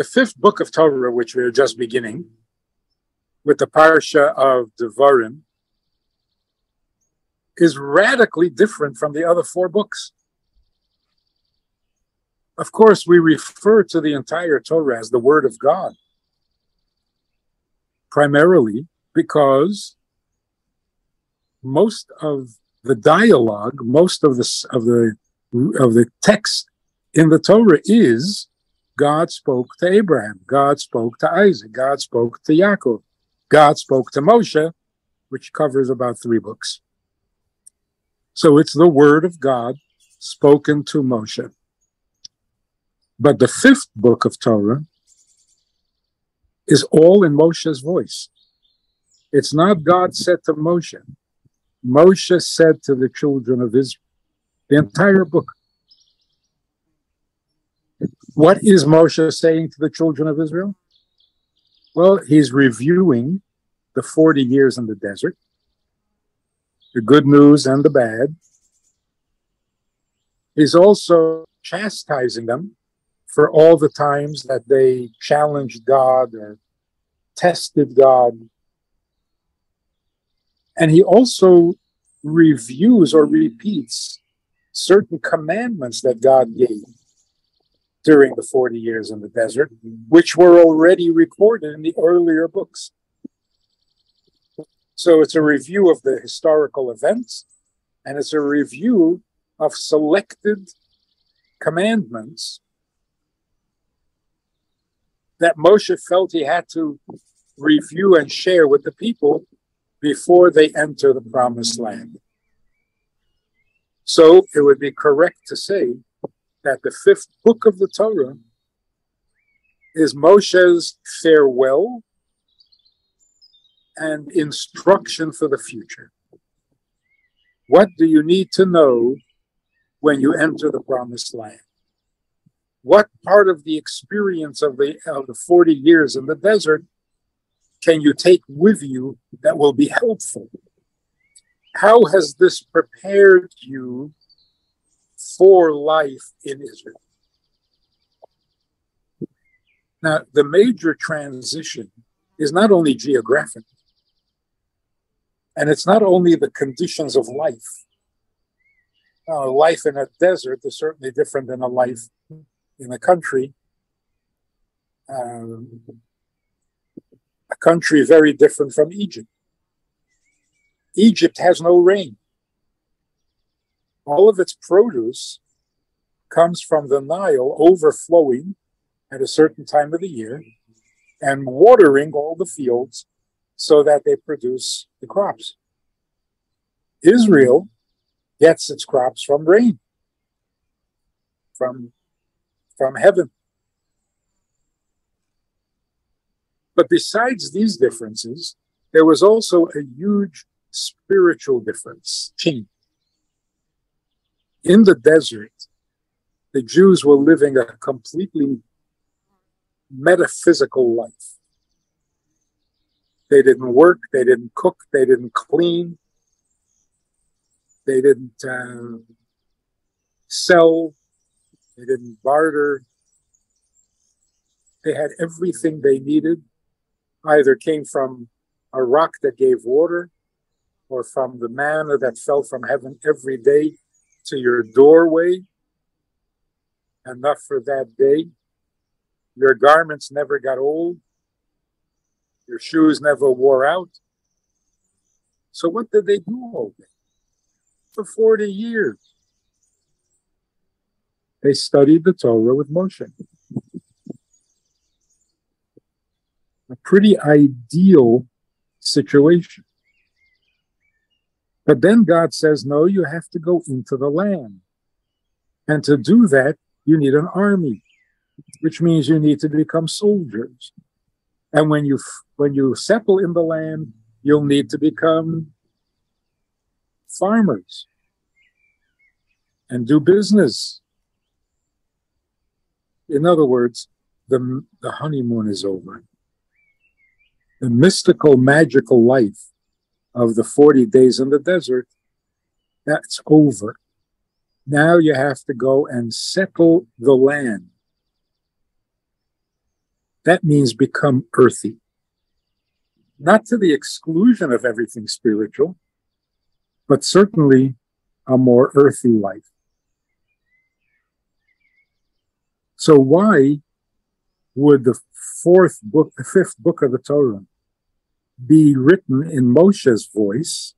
the fifth book of Torah, which we are just beginning, with the parasha of Devarim, is radically different from the other four books. Of course, we refer to the entire Torah as the Word of God, primarily because most of the dialogue, most of the text in the Torah is God spoke to Abraham, God spoke to Isaac, God spoke to Yaakov, God spoke to Moshe, which covers about three books. So it's the Word of God spoken to Moshe. But the fifth book of Torah is all in Moshe's voice. It's not God said to Moshe. Moshe said to the children of Israel, the entire book. What is Moshe saying to the children of Israel? Well, he's reviewing the 40 years in the desert, the good news and the bad. He's also chastising them for all the times that they challenged God or tested God. And he also reviews or repeats certain commandments that God gave during the 40 years in the desert, which were already recorded in the earlier books. So it's a review of the historical events, and it's a review of selected commandments that Moshe felt he had to review and share with the people before they enter the promised land. So it would be correct to say that the fifth book of the Torah is Moshe's farewell and instruction for the future. What do you need to know when you enter the promised land? What part of the experience of the 40 years in the desert can you take with you that will be helpful? How has this prepared you for life in Israel? Now, the major transition is not only geographic, and it's not only the conditions of life. Life in a desert is certainly different than a life in the country, a country very different from Egypt. Egypt has no rain. All of its produce comes from the Nile overflowing at a certain time of the year and watering all the fields so that they produce the crops. Israel gets its crops from rain, from heaven. But besides these differences, there was also a huge spiritual difference, change. In the desert, the Jews were living a completely metaphysical life. They didn't work, they didn't cook, they didn't clean, they didn't sell. They didn't barter. They had everything they needed, either came from a rock that gave water or from the manna that fell from heaven every day to your doorway, enough for that day. Your garments never got old. Your shoes never wore out. So what did they do all day? For 40 years. They studied the Torah with Moshe. A pretty ideal situation. But then God says, no, you have to go into the land. And to do that, you need an army, which means you need to become soldiers. And when you settle in the land, you'll need to become farmers and do business. In other words, the honeymoon is over. The mystical, magical life of the 40 days in the desert, that's over. Now you have to go and settle the land. That means become earthy. Not to the exclusion of everything spiritual, but certainly a more earthy life. So why would the fifth book of the Torah be written in Moshe's voice?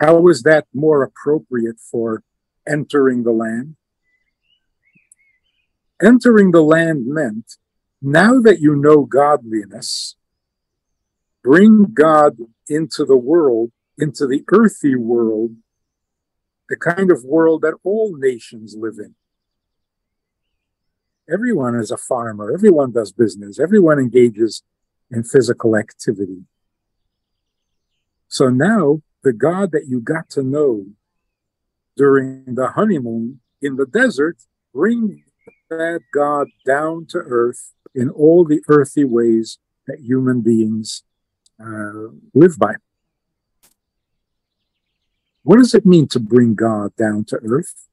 How is that more appropriate for entering the land? Entering the land meant, now that you know godliness, bring God into the world, into the earthy world, the kind of world that all nations live in. Everyone is a farmer. Everyone does business. Everyone engages in physical activity. So now, the God that you got to know during the honeymoon in the desert, bring that God down to earth in all the earthy ways that human beings live by. What does it mean to bring God down to earth?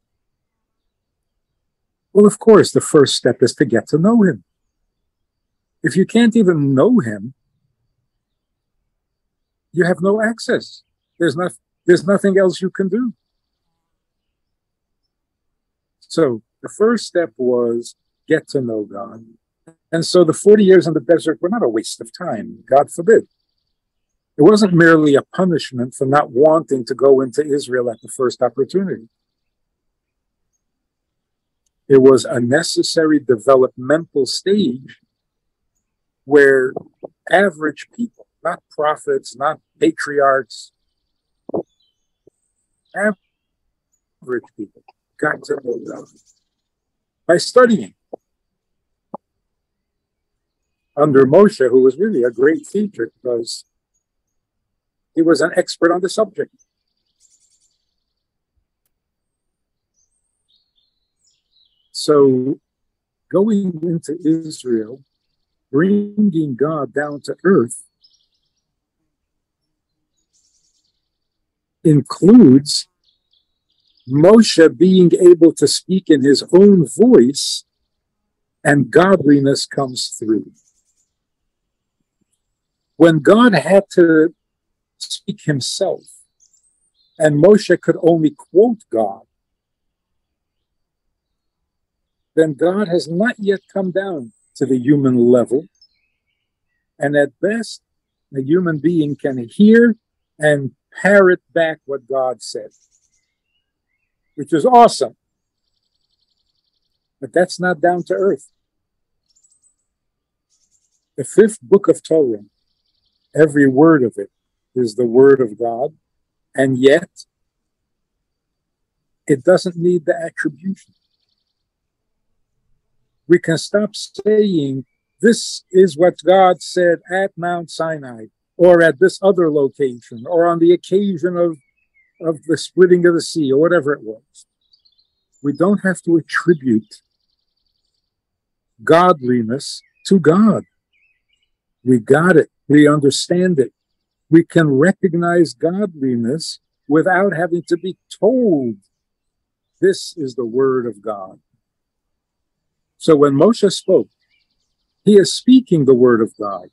Well, of course, the first step is to get to know him. If you can't even know him, you have no access. There's nothing else you can do. So the first step was get to know God. And so the 40 years in the desert were not a waste of time, God forbid. It wasn't merely a punishment for not wanting to go into Israel at the first opportunity. It was a necessary developmental stage where average people, not prophets, not patriarchs, average people got to know God by studying. Under Moshe, who was really a great teacher because he was an expert on the subject. So going into Israel, bringing God down to earth, includes Moshe being able to speak in his own voice, and godliness comes through. When God had to speak himself, and Moshe could only quote God, then God has not yet come down to the human level. And at best, a human being can hear and parrot back what God said, which is awesome. But that's not down to earth. The fifth book of Torah, every word of it is the word of God, and yet it doesn't need the attribution. We can stop saying, this is what God said at Mount Sinai, or at this other location, or on the occasion of the splitting of the sea, or whatever it was. We don't have to attribute godliness to God. We got it. We understand it. We can recognize godliness without having to be told, this is the word of God. So when Moshe spoke, he is speaking the word of God,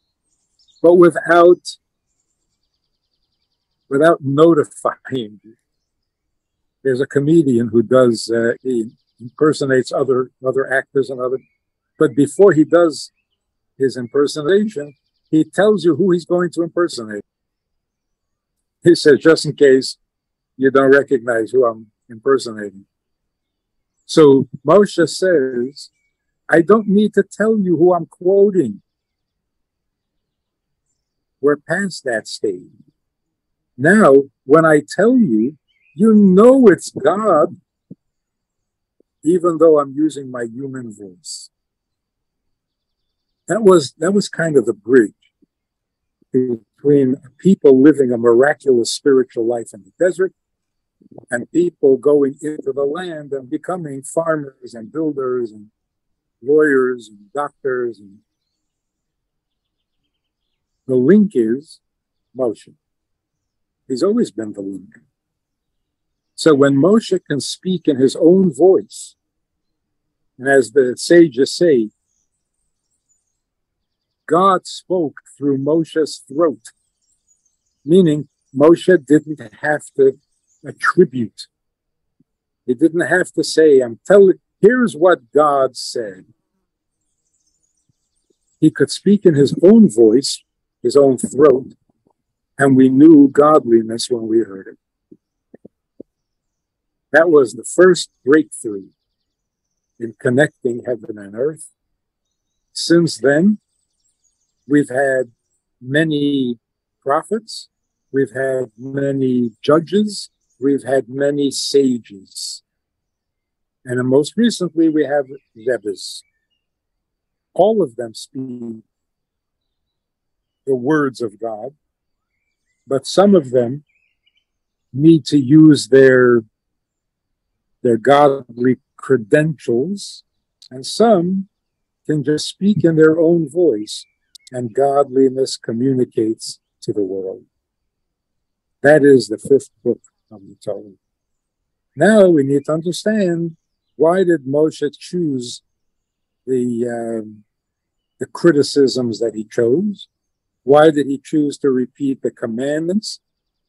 but without notifying. There's a comedian who does, he impersonates other actors and other, but before he does his impersonation, he tells you who he's going to impersonate. He says, just in case you don't recognize who I'm impersonating. So Moshe says, I don't need to tell you who I'm quoting. We're past that stage. Now, when I tell you, you know it's God, even though I'm using my human voice. That was kind of the bridge between people living a miraculous spiritual life in the desert and people going into the land and becoming farmers and builders and lawyers and doctors. And the link is Moshe. He's always been the link. So when Moshe can speak in his own voice, and as the sages say, God spoke through Moshe's throat, meaning Moshe didn't have to attribute. He didn't have to say, I'm telling, here's what God said. He could speak in his own voice, his own throat, and we knew godliness when we heard it. That was the first breakthrough in connecting heaven and earth. Since then, we've had many prophets, we've had many judges, we've had many sages. And most recently, we have Rebbe's. All of them speak the words of God, but some of them need to use their godly credentials, and some can just speak in their own voice, and godliness communicates to the world. That is the fifth book of the Torah. Now we need to understand, why did Moshe choose the criticisms that he chose? Why did he choose to repeat the commandments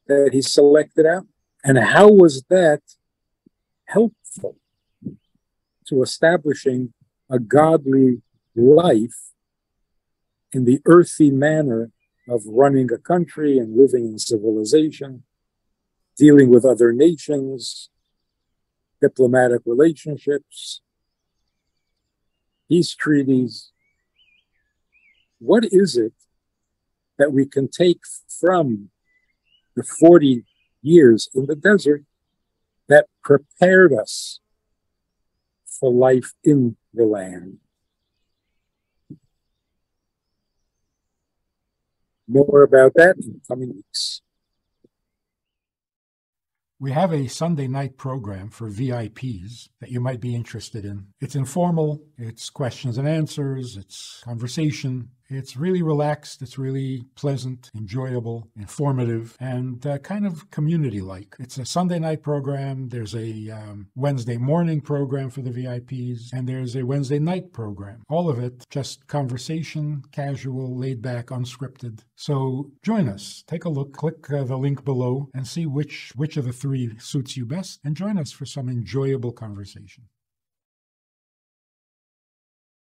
that he selected out? And how was that helpful to establishing a godly life in the earthy manner of running a country and living in civilization, dealing with other nations, diplomatic relationships, peace treaties? What is it that we can take from the 40 years in the desert that prepared us for life in the land? More about that in the coming weeks. We have a Sunday night program for VIPs that you might be interested in. It's informal, it's questions and answers, it's conversation. It's really relaxed, it's really pleasant, enjoyable, informative, and kind of community-like. It's a Sunday night program, there's a Wednesday morning program for the VIPs, and there's a Wednesday night program. All of it just conversation, casual, laid-back, unscripted. So join us. Take a look, click the link below, and see which of the three suits you best, and join us for some enjoyable conversation.